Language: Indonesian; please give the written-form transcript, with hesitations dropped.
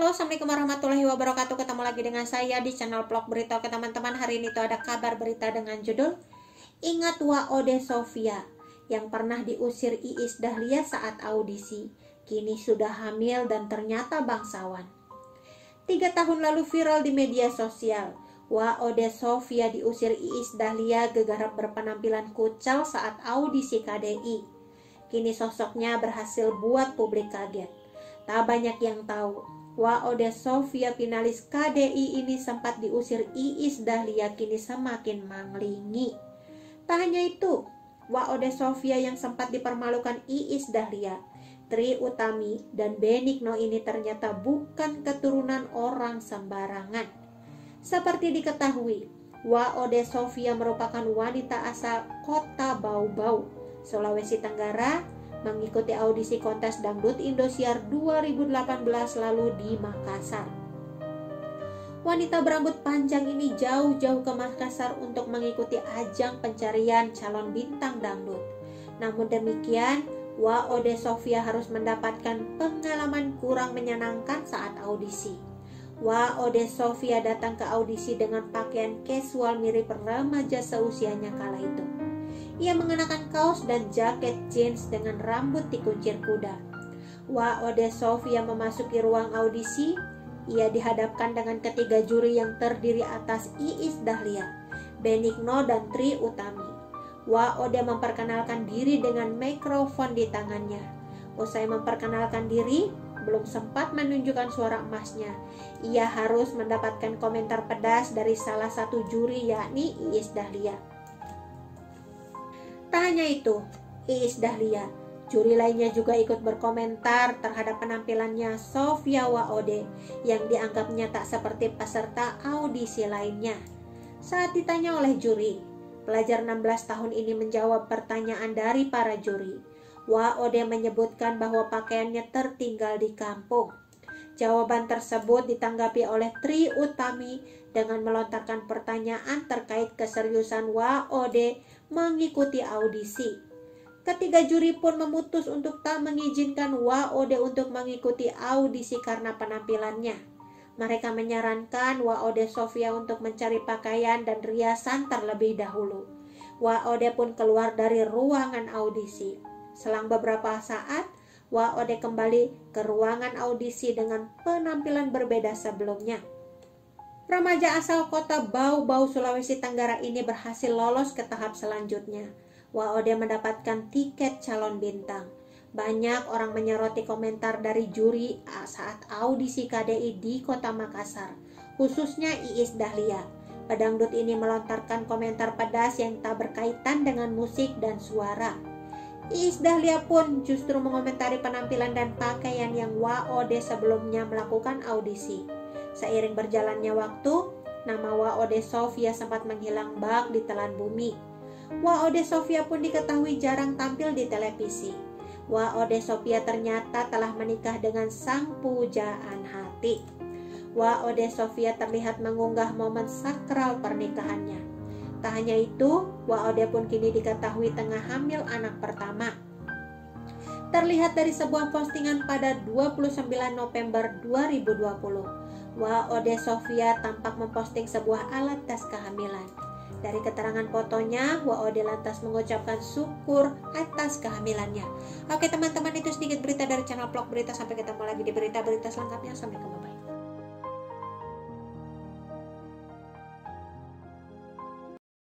Assalamualaikum warahmatullahi wabarakatuh. Ketemu lagi dengan saya di channel Vlog Berita. Oke teman-teman, hari ini tuh ada kabar berita dengan judul Ingat Waode Sofia yang pernah diusir Iis Dahlia saat audisi, kini sudah hamil dan ternyata bangsawan. 3 tahun lalu viral di media sosial, Waode Sofia diusir Iis Dahlia gegara berpenampilan kucel saat audisi KDI. Kini sosoknya berhasil buat publik kaget. Tak banyak yang tahu, Waode Sofia finalis KDI ini sempat diusir Iis Dahlia, kini semakin manglingi. Tak hanya itu, Waode Sofia yang sempat dipermalukan Iis Dahlia, Tri Utami, dan Benigno ini ternyata bukan keturunan orang sembarangan. Seperti diketahui, Waode Sofia merupakan wanita asal kota Bau-Bau, Sulawesi Tenggara, mengikuti audisi kontes dangdut Indosiar 2018 lalu di Makassar. Wanita berambut panjang ini jauh-jauh ke Makassar untuk mengikuti ajang pencarian calon bintang dangdut. Namun demikian, Waode Sofia harus mendapatkan pengalaman kurang menyenangkan saat audisi. Waode Sofia datang ke audisi dengan pakaian casual mirip remaja seusianya kala itu. Ia mengenakan kaos dan jaket jeans dengan rambut dikuncir kuda. Waode Sofia memasuki ruang audisi. Ia dihadapkan dengan ketiga juri yang terdiri atas Iis Dahlia, Benigno, dan Tri Utami. Waode memperkenalkan diri dengan mikrofon di tangannya. Usai memperkenalkan diri, belum sempat menunjukkan suara emasnya, ia harus mendapatkan komentar pedas dari salah satu juri, yakni Iis Dahlia. Tak hanya itu, Iis Dahlia, juri lainnya juga ikut berkomentar terhadap penampilannya Sofia Waode yang dianggapnya tak seperti peserta audisi lainnya. Saat ditanya oleh juri, pelajar 16 tahun ini menjawab pertanyaan dari para juri. Waode menyebutkan bahwa pakaiannya tertinggal di kampung. Jawaban tersebut ditanggapi oleh Tri Utami dengan melontarkan pertanyaan terkait keseriusan Waode mengikuti audisi. Ketiga juri pun memutus untuk tak mengizinkan Waode untuk mengikuti audisi karena penampilannya. Mereka menyarankan Waode Sofia untuk mencari pakaian dan riasan terlebih dahulu. Waode pun keluar dari ruangan audisi. Selang beberapa saat, Waode kembali ke ruangan audisi dengan penampilan berbeda sebelumnya. Remaja asal kota Bau-Bau, Sulawesi Tenggara ini berhasil lolos ke tahap selanjutnya. Waode mendapatkan tiket calon bintang. Banyak orang menyoroti komentar dari juri saat audisi KDI di kota Makassar, khususnya Iis Dahlia. Pedangdut ini melontarkan komentar pedas yang tak berkaitan dengan musik dan suara. Iis Dahlia pun justru mengomentari penampilan dan pakaian yang Waode sebelumnya melakukan audisi. Seiring berjalannya waktu, nama Waode Sofia sempat menghilang bak di telan bumi. Waode Sofia pun diketahui jarang tampil di televisi. Waode Sofia ternyata telah menikah dengan sang pujaan hati. Waode Sofia terlihat mengunggah momen sakral pernikahannya. Tak hanya itu, Waode pun kini diketahui tengah hamil anak pertama. Terlihat dari sebuah postingan pada 29 November 2020, Waode Sofia tampak memposting sebuah alat tes kehamilan. Dari keterangan fotonya, Waode lantas mengucapkan syukur atas kehamilannya. Oke teman-teman, itu sedikit berita dari channel Vlog Berita. Sampai ketemu lagi di berita-berita selengkapnya. Sampai jumpa.